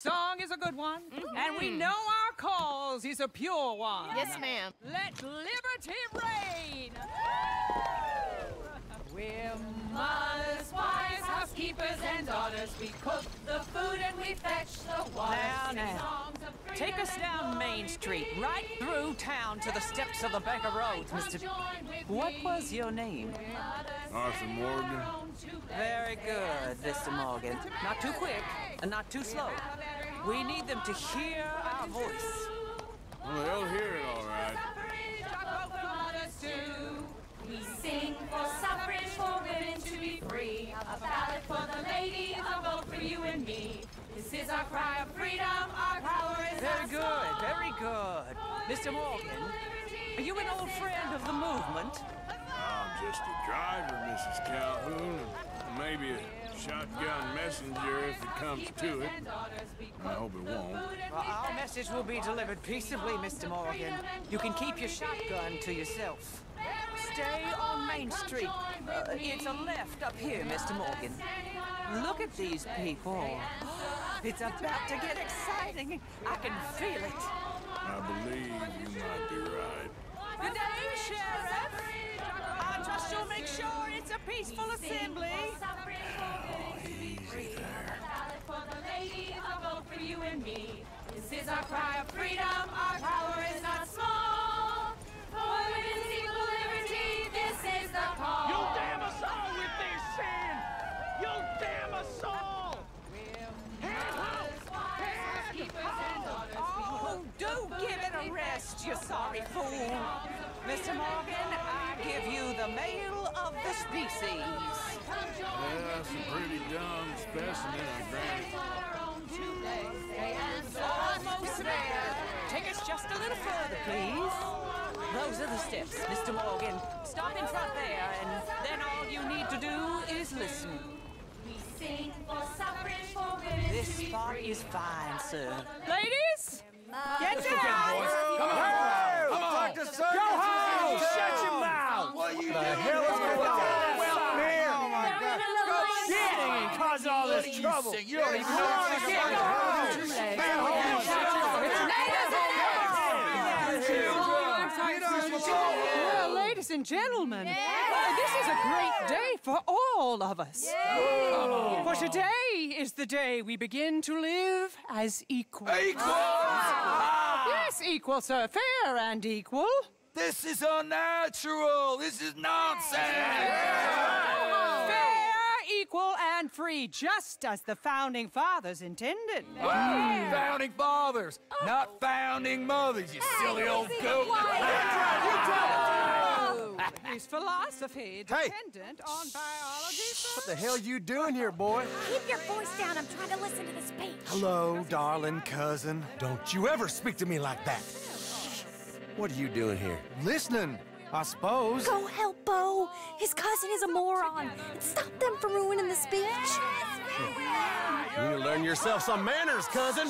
Song is a good one, and we know our cause is a pure one. Yes, ma'am. Let liberty reign! We're mothers, wives, housekeepers, and daughters. We cook the food and we fetch the water. Now, take us down Main Street, right through town to the steps of the Bank of Rhodes, Mr. What was your name? Arthur Morgan. Very good, Mr. Morgan. Not too quick and not too slow. We need them to hear our voice. Well, they'll hear it all right. We sing for suffrage for women to be free, a ballad for the lady, a vote for you and me. This is our cry of freedom, our power is our soul. Very good. Mr. Morgan, are you an old friend of the movement? I'm just a driver, Mrs. Calhoun, and maybe a shotgun messenger if it comes to it. I hope it won't. Well, our message will be delivered peaceably, Mr. Morgan. You can keep your shotgun to yourself. Stay on Main Street. It's a left up here, Mr. Morgan. Look at these people. It's about to get exciting. I can feel it. I believe you might be right. Good day, Sheriff. I trust you'll make sure it's a peaceful assembly. Oh, easy there. A vote for you and me. This is our cry of freedom. Our power is not small. For women's equal liberty, this is the call. You'll damn us all with their sin. You'll damn us all. Oh, do give it a rest, you sorry fool. Mr. Morgan, I give you the male of the species. Well, that's a pretty dumb specimen, I grant. Almost there. Take us just a little further, please. Those are the steps, Mr. Morgan. Stop in front there, and then all you need to do is listen. This spot is fine, sir. Ladies, get down! Come on! Come on! Go home! Shut your mouth! What are you doing? The hell is going on here? Oh my God! Go singing and cause all this trouble. You don't even know what you're doing. Go home! Man, hold on! Shut your mouth! Ladies and gentlemen! Ladies and gentlemen! This is a great day for all of us. For today is the day we begin to live as equals. Equals? Yes, equal, sir. Fair and equal. This is unnatural. This is nonsense. Fair, equal, and free, just as the Founding Fathers intended. Founding Fathers, not Founding Mothers, you silly old goat. Is philosophy dependent on biology? What the hell are you doing here, boy? Keep your voice down. I'm trying to listen to the speech. Hello, darling cousin. Don't you ever speak to me like that. What are you doing here? Listening, I suppose. Go help Bo. His cousin is a moron. And stop them from ruining the speech. You need to learn yourself some manners, cousin.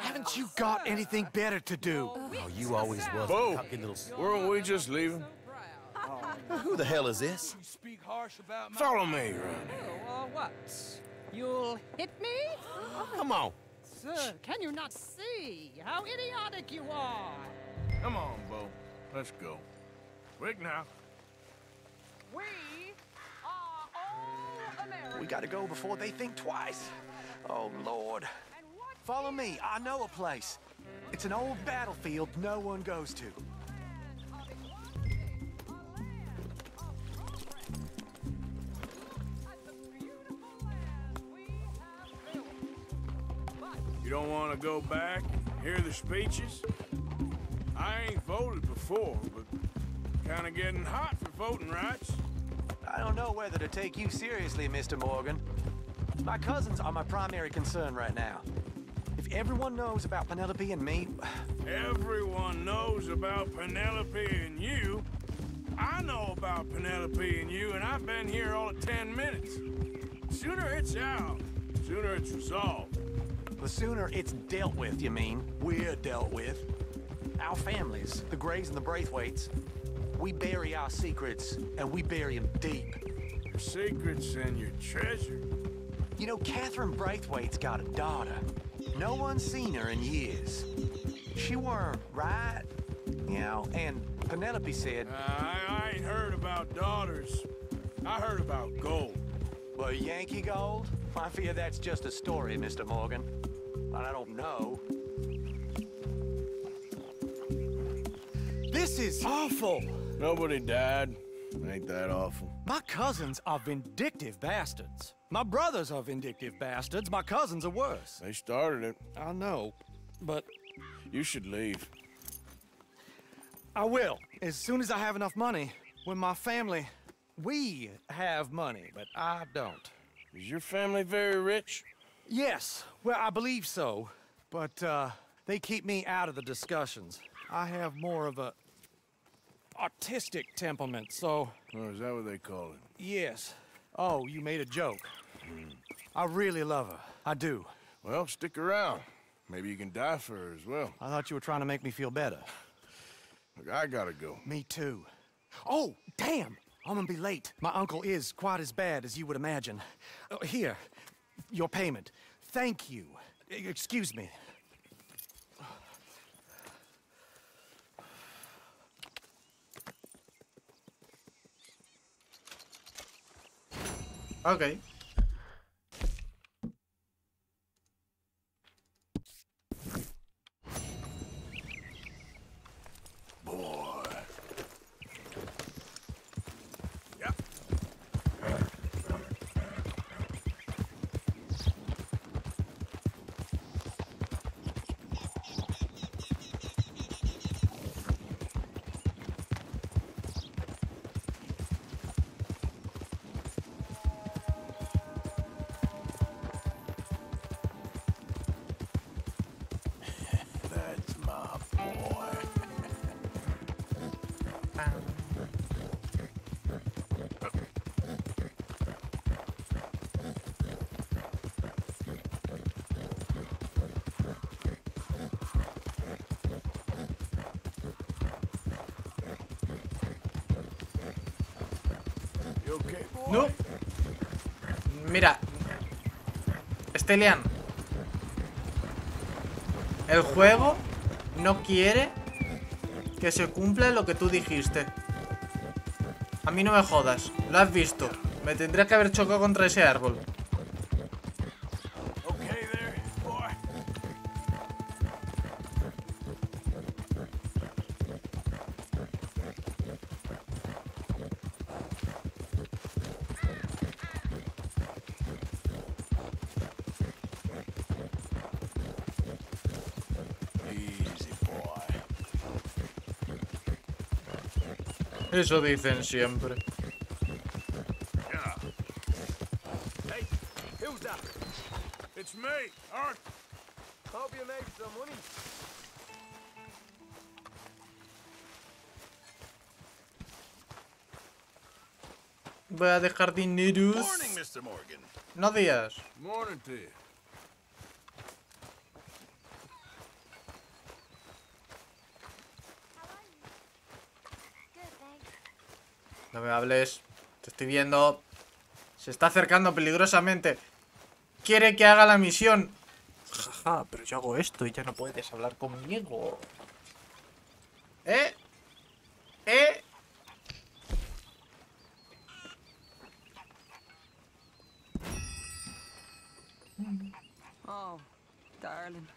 Haven't you got anything better to do? Oh, you always was. Bo, weren't we just leaving? Who the hell is this? Follow me, Ronnie. You'll hit me? Come on. Sir, can you not see how idiotic you are? Come on, Bo. Let's go. Quick now. We are all Americans. We gotta go before they think twice. Oh, Lord. Follow me. I know a place. It's an old battlefield no one goes to. You don't want to go back, hear the speeches? I ain't voted before, but kind of getting hot for voting rights. I don't know whether to take you seriously, Mr. Morgan. My cousins are my primary concern right now. If everyone knows about Penelope and me... Everyone knows about Penelope and you? I know about Penelope and you, and I've been here all of 10 minutes. Sooner it's out, sooner it's resolved. The sooner it's dealt with, you mean? We're dealt with. Our families, the Grays and the Braithwaites, we bury our secrets, and we bury them deep. Your secrets and your treasure. You know, Catherine Braithwaite's got a daughter. No one's seen her in years. She weren't right, you know, and Penelope said... I ain't heard about daughters. I heard about gold. Well, Yankee gold? I fear that's just a story, Mr. Morgan. I don't know. This is awful! Nobody died. Ain't that awful? My cousins are vindictive bastards. My brothers are vindictive bastards. My cousins are worse. They started it. I know, but... You should leave. I will, as soon as I have enough money. When my family... We have money, but I don't. Is your family very rich? Yes. Well, I believe so. But, they keep me out of the discussions. I have more of a... artistic temperament, so... Oh, is that what they call it? Yes. Oh, you made a joke. I really love her. I do. Well, stick around. Maybe you can die for her as well. I thought you were trying to make me feel better. Look, I gotta go. Me too. Oh, damn! I'm gonna be late. My uncle is quite as bad as you would imagine. Here, your payment. Thank you. Excuse me. Okay. Boy. Yeah. No. Mira, Estelian, el juego no quiere que se cumpla lo que tú dijiste. A mí no me jodas, lo has visto. Me tendría que haber chocado contra ese árbol. Eso dicen siempre. Hey, who's that? It's me, Art. Hope you make some money. Voy a dejar dineros. Morning, Mr. Morgan. No días. Morning to you. No me hables, te estoy viendo. Se está acercando peligrosamente. Quiere que haga la misión. Jaja, pero yo hago esto y ya no puedes hablar conmigo. Oh, darling.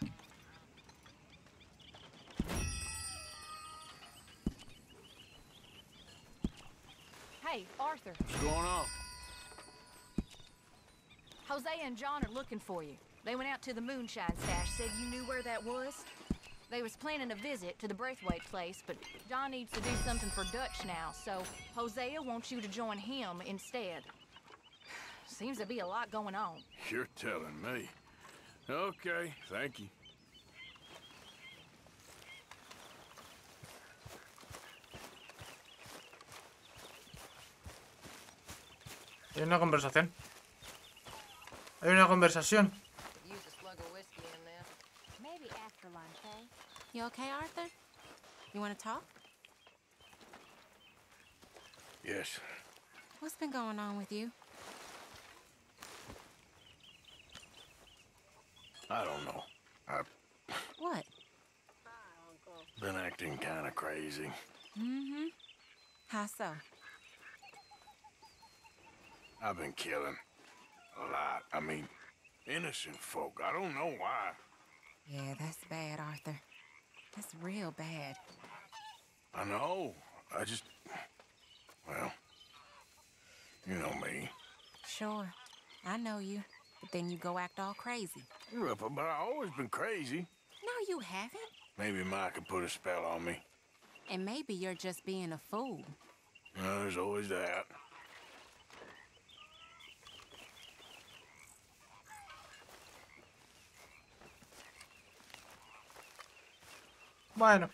Hey, Arthur. What's going on? Hosea and John are looking for you. They went out to the moonshine stash, said you knew where that was. They was planning a visit to the Braithwaite place, but John needs to do something for Dutch now, so Hosea wants you to join him instead. Seems to be a lot going on. You're telling me. Okay, thank you. Hay una conversación. Hay una conversación. Maybe after lunch, eh? You okay, Arthur? You want to talk? Yes. What's been going on with you? I don't know. What? Been acting kind of crazy. Mm-hmm. How so? I've been killing a lot. I mean, innocent folk. I don't know why. Yeah, that's bad, Arthur. That's real bad. I know. I just... Well, you know me. Sure. I know you. But then you go act all crazy. Yeah, but I've always been crazy. No, you haven't. Maybe Ma could put a spell on me. And maybe you're just being a fool. No, there's always that. Bueno,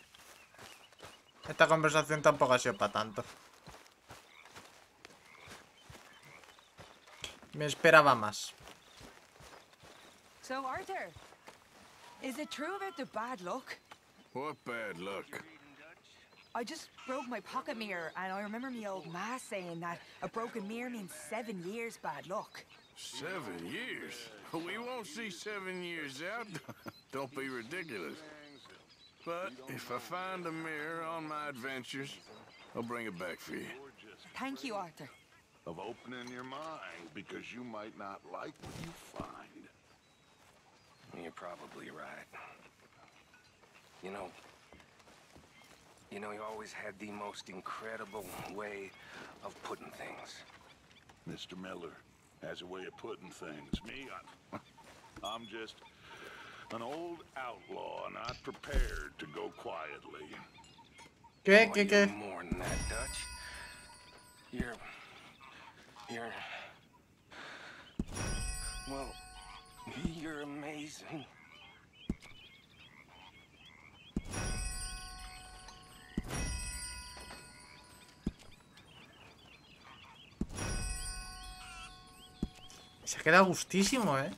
esta conversación tampoco ha sido para tanto. Me esperaba más. So Arthur, is it true about the bad luck? What bad luck? I just broke my pocket mirror, and I remember me old ma saying that a broken mirror means 7 years bad luck. 7 years? We won't see 7 years out. Don't be ridiculous. But if I find a mirror on my adventures, I'll bring it back for you. Thank you, Arthur. Of opening your mind, because you might not like what you find. You're probably right. You know, you always had the most incredible way of putting things. Mr. Miller has a way of putting things. Me, I'm just an old outlaw, not prepared to go quietly. You're more than that, Dutch. Well, you're amazing. Se queda gustísimo, ¿eh?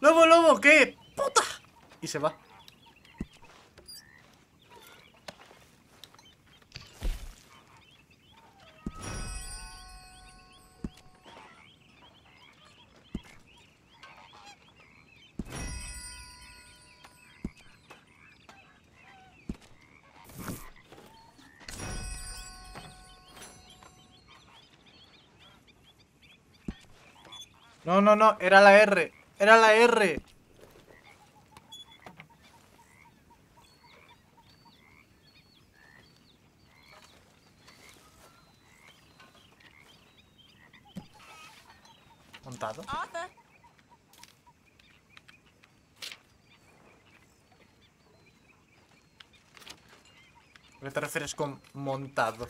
¡Lobo, lobo! ¿Qué? ¡Puta! Y se va. No, no, no, era la R. ¡Era la R! ¿Montado? Arthur. ¿Qué te refieres con montado?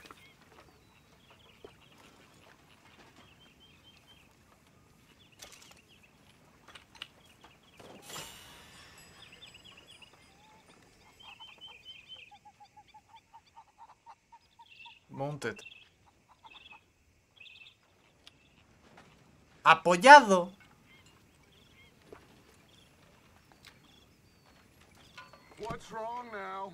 Mounted. Apoyado. What's wrong now?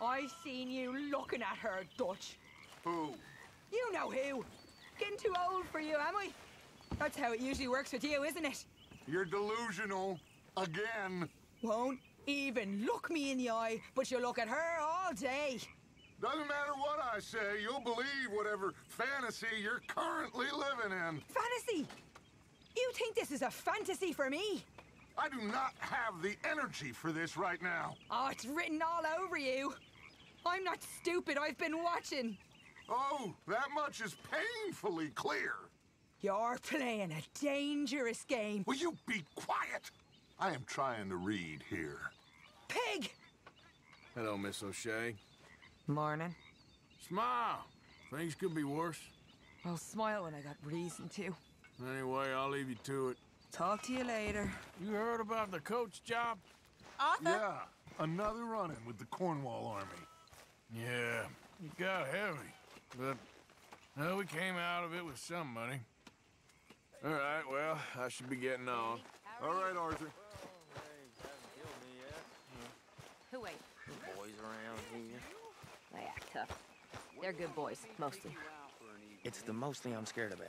I seen you looking at her, Dutch. Who? You know who. Getting too old for you, am I? That's how it usually works with you, isn't it? You're delusional again. Won't even look me in the eye, but you look at her all day. Doesn't matter what I say, you'll believe whatever fantasy you're currently living in. Fantasy? You think this is a fantasy for me? I do not have the energy for this right now. Oh, it's written all over you. I'm not stupid, I've been watching. Oh, that much is painfully clear. You're playing a dangerous game. Will you be quiet? I am trying to read here. Pig! Hello, Miss O'Shea. Morning. Smile. Things could be worse. I'll smile when I got reason to. Anyway, I'll leave you to it. Talk to you later. You heard about the coach job? Arthur? Yeah. Another run-in with the Cornwall Army. Yeah. It got heavy. But, well, we came out of it with some money. All right, well, I should be getting on. All right, Arthur. Well, they haven't killed me yet. Who wait? The boys around here. They act tough. They're good boys, mostly. It's the mostly I'm scared about.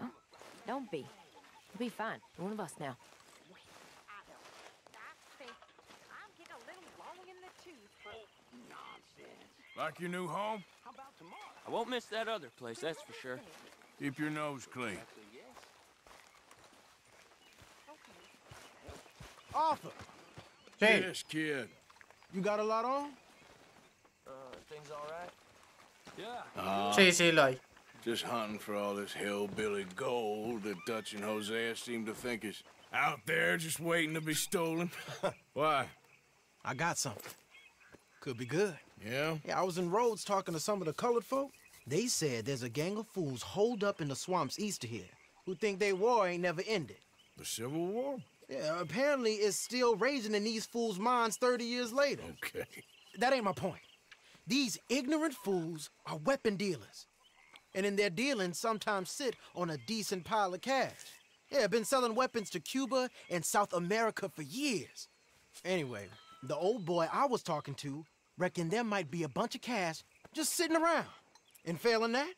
Huh? Don't be. You'll be fine. You're one of us now. Like your new home? How about tomorrow? I won't miss that other place, that's for sure. Keep your nose clean. Arthur! Hey. Yes, kid. You got a lot on? Things all right? Yeah. Just hunting for all this hillbilly gold that Dutch and Hosea seem to think is out there just waiting to be stolen. Why? I got something. Could be good. Yeah? Yeah, I was in Rhodes talking to some of the colored folk. They said there's a gang of fools holed up in the swamps east of here who think their war ain't never ended. The Civil War? Yeah, apparently it's still raging in these fools' minds 30 years later. Okay. That ain't my point. These ignorant fools are weapon dealers. And in their dealing, sometimes sit on a decent pile of cash. Yeah, been selling weapons to Cuba and South America for years. Anyway, the old boy I was talking to reckoned there might be a bunch of cash just sitting around. And failing that,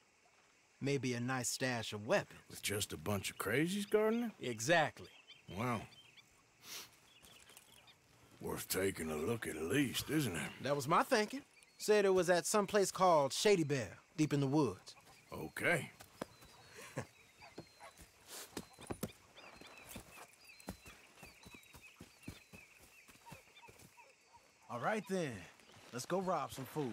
maybe a nice stash of weapons. With just a bunch of crazies guarding it? Exactly. Wow. Worth taking a look at least, isn't it? That was my thinking. Said it was at some place called Shady Bear, deep in the woods. Okay. All right then, let's go rob some fools.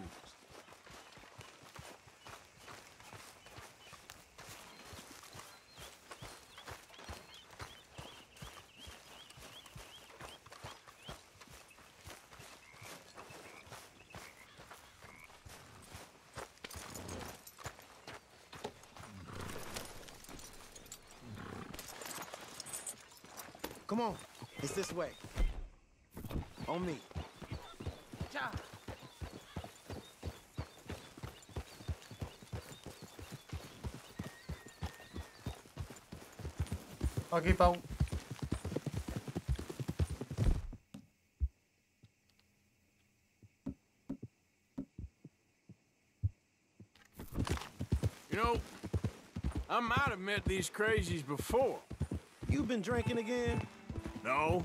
Come on, it's this way. On me. Ja. Okay, Paul. You know, I might have met these crazies before. You've been drinking again? No.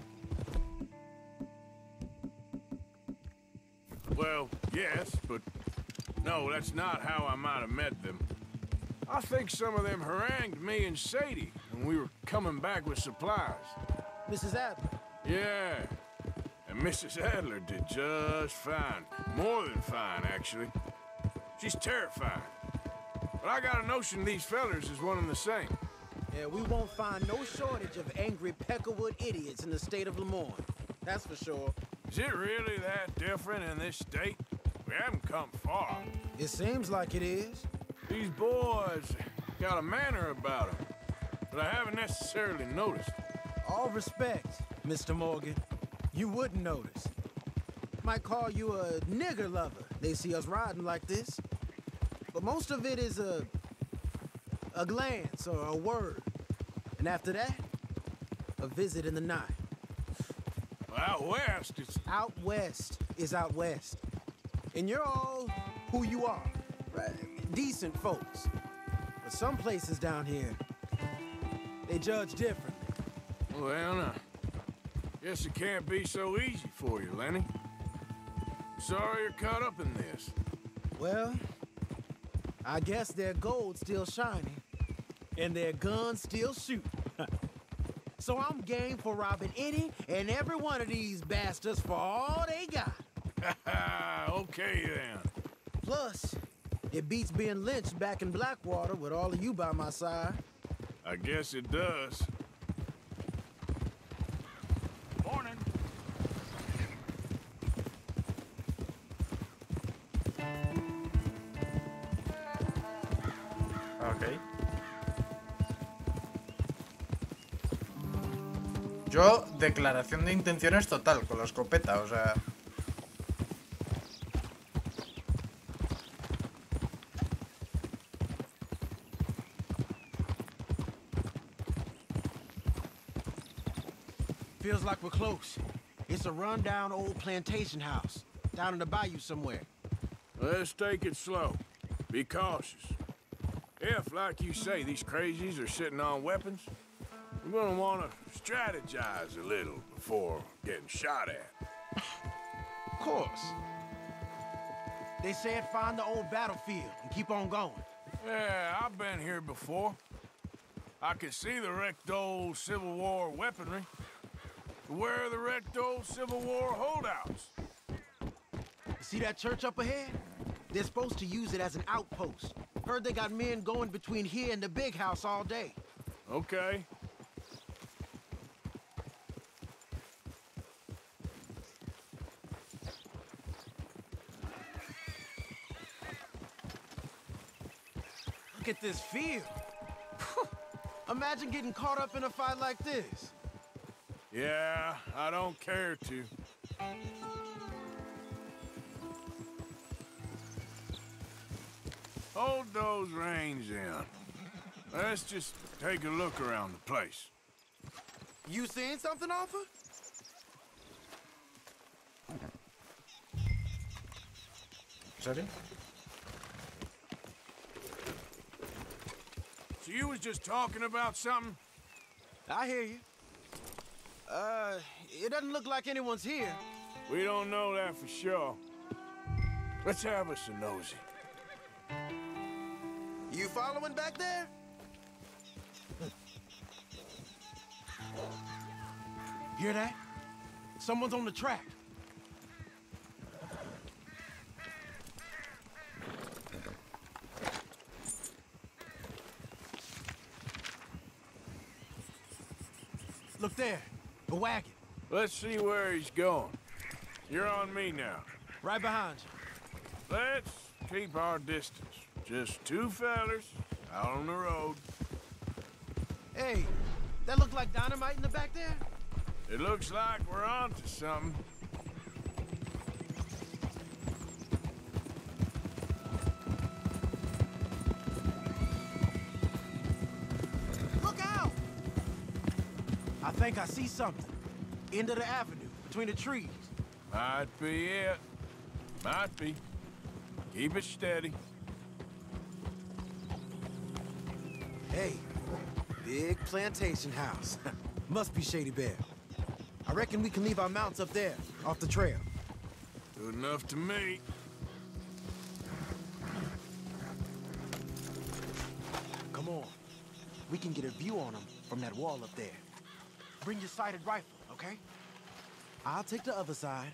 Well, yes, but no, that's not how I might have met them. I think some of them harangued me and Sadie when we were coming back with supplies. Mrs. Adler? Yeah. And Mrs. Adler did just fine. More than fine, actually. She's terrifying. But I got a notion these fellers is one and the same. Yeah, we won't find no shortage of angry Peckerwood idiots in the state of Lemoyne. That's for sure. Is it really that different in this state? We haven't come far. It seems like it is. These boys got a manner about them, but I haven't necessarily noticed. All respect, Mr. Morgan. You wouldn't notice. Might call you a nigger lover. They see us riding like this. But most of it is a glance or a word. And after that, a visit in the night. Well, out west, it's... Out west is out west. And you're all who you are. Right? Decent folks. But some places down here, they judge differently. Well, now, guess it can't be so easy for you, Lenny. Sorry you're caught up in this. Well, I guess their gold's still shining. And their guns still shoot. So I'm game for robbing any and every one of these bastards for all they got. Okay then. Plus, it beats being lynched back in Blackwater with all of you by my side. I guess it does. Morning. Yo, declaración de intenciones total, con la escopeta, o sea... Feels like we're close. It's a run-down old plantation house, down in the bayou somewhere. Let's take it slow. Be cautious. If, like you say, these crazies are sitting on weapons, you're gonna wanna strategize a little before getting shot at. Of course. They said find the old battlefield and keep on going. Yeah, I've been here before. I can see the wrecked old Civil War weaponry. Where are the wrecked old Civil War holdouts? See that church up ahead? They're supposed to use it as an outpost. Heard they got men going between here and the big house all day. Okay. Look at this field. Imagine getting caught up in a fight like this. Yeah, I don't care to. Hold those reins in. Let's just take a look around the place. You seen something, Arthur? Sorry? So you was just talking about something? I hear you. It doesn't look like anyone's here. We don't know that for sure. Let's have us a nosy. You following back there? Hear that? Someone's on the track. Look there, the wagon. Let's see where he's going. You're on me now. Right behind you. Let's keep our distance. Just two fellas out on the road. Hey, that looked like dynamite in the back there? It looks like we're onto something. Look out! I think I see something. End of the avenue, between the trees. Might be it. Might be. Keep it steady. Hey, big plantation house. Must be Shady Bear. I reckon we can leave our mounts up there, off the trail. Good enough to me. Come on. We can get a view on them from that wall up there. Bring your sighted rifle, okay? I'll take the other side.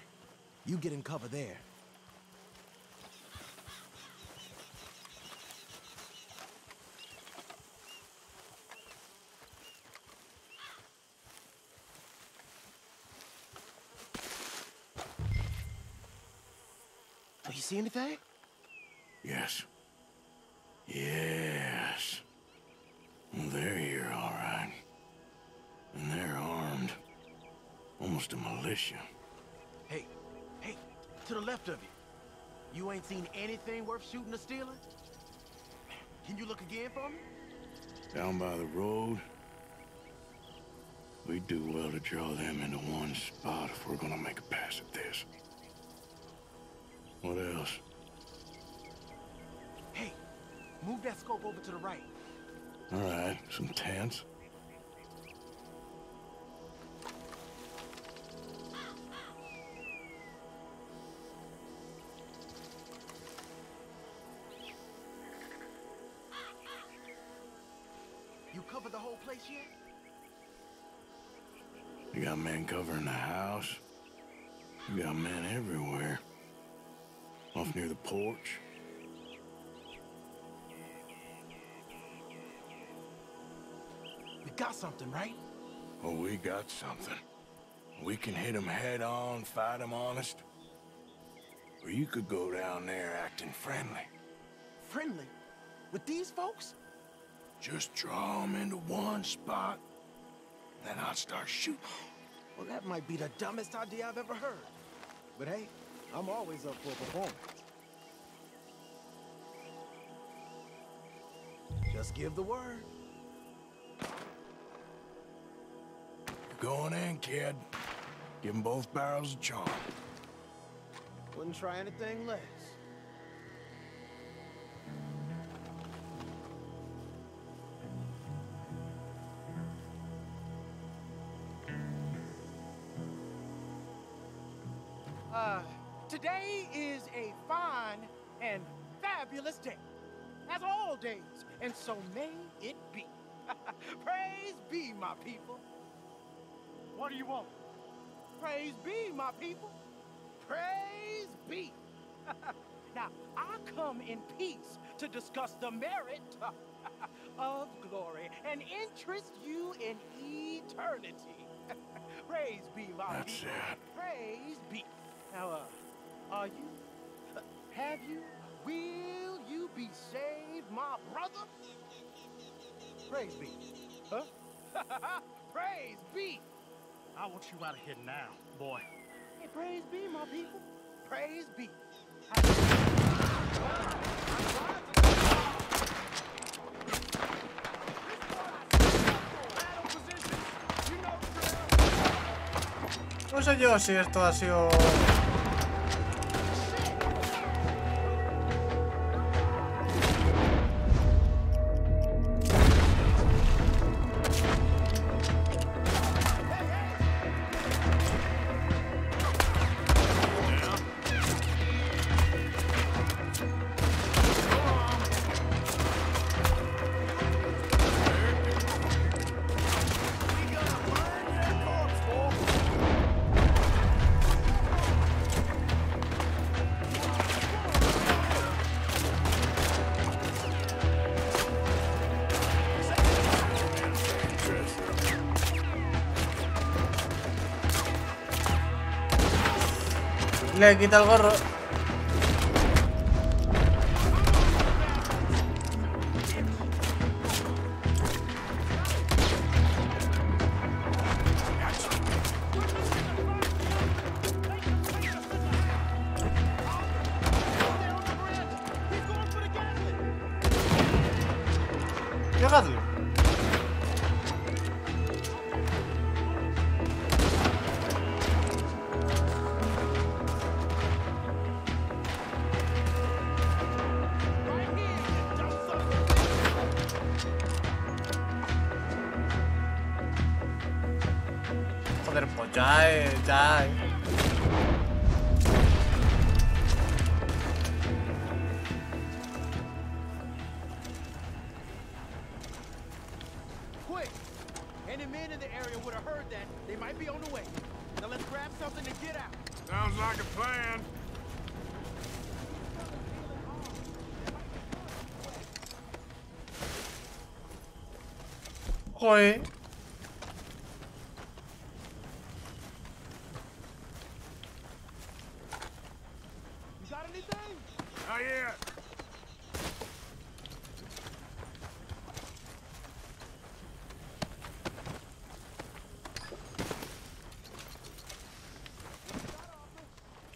You get in cover there. See anything? Yes. Yes. They're here, all right. And they're armed. Almost a militia. Hey, hey, to the left of you. You ain't seen anything worth shooting or stealing? Can you look again for me? Down by the road. We do well to draw them into one spot if we're gonna make a pass at this. What else? Hey, move that scope over to the right. All right, some tents. You covered the whole place yet? You got men covering the house. You got men everywhere. Off near the porch. We got something, right? Oh, we got something. We can hit them head on, fight them honest. Or you could go down there acting friendly. Friendly? With these folks? Just draw them into one spot, then I'll start shooting. Well, that might be the dumbest idea I've ever heard. But hey, I'm always up for a performance. Just give the word. You're going in, kid. Give them both barrels a charm. Wouldn't try anything less. Today is a fine and fabulous day, as all days, and so may it be. Praise be, my people. What do you want? Praise be, my people. Praise be. Now, I come in peace to discuss the merit of glory and interest you in eternity. Praise be, my people. Praise be. Now, are you? Have you? Will you be saved, my brother? Praise be. Huh? Praise be. I want you out of here now, boy. Hey, praise be, my people. Praise be. No sé yo si esto ha sido... Le quita el gorro. Joder.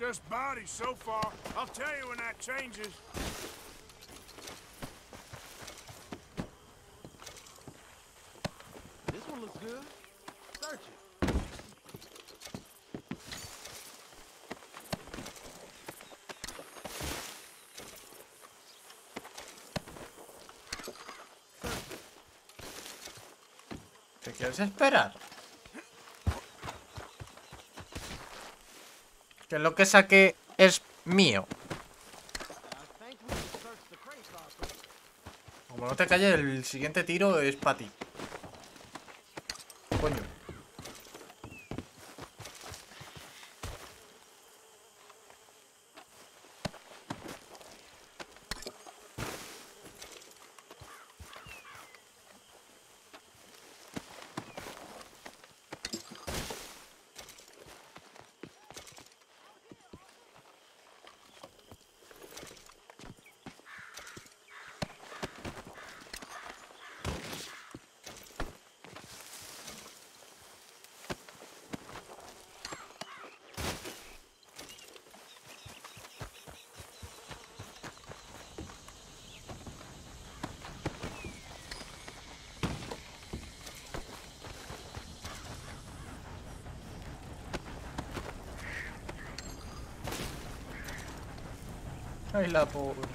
Just bodies so far. I'll tell you when that changes. ¿Te quieres esperar? Que lo que saqué es mío. Como no te calles, el siguiente tiro es para ti. Coño. Ay, la pobre.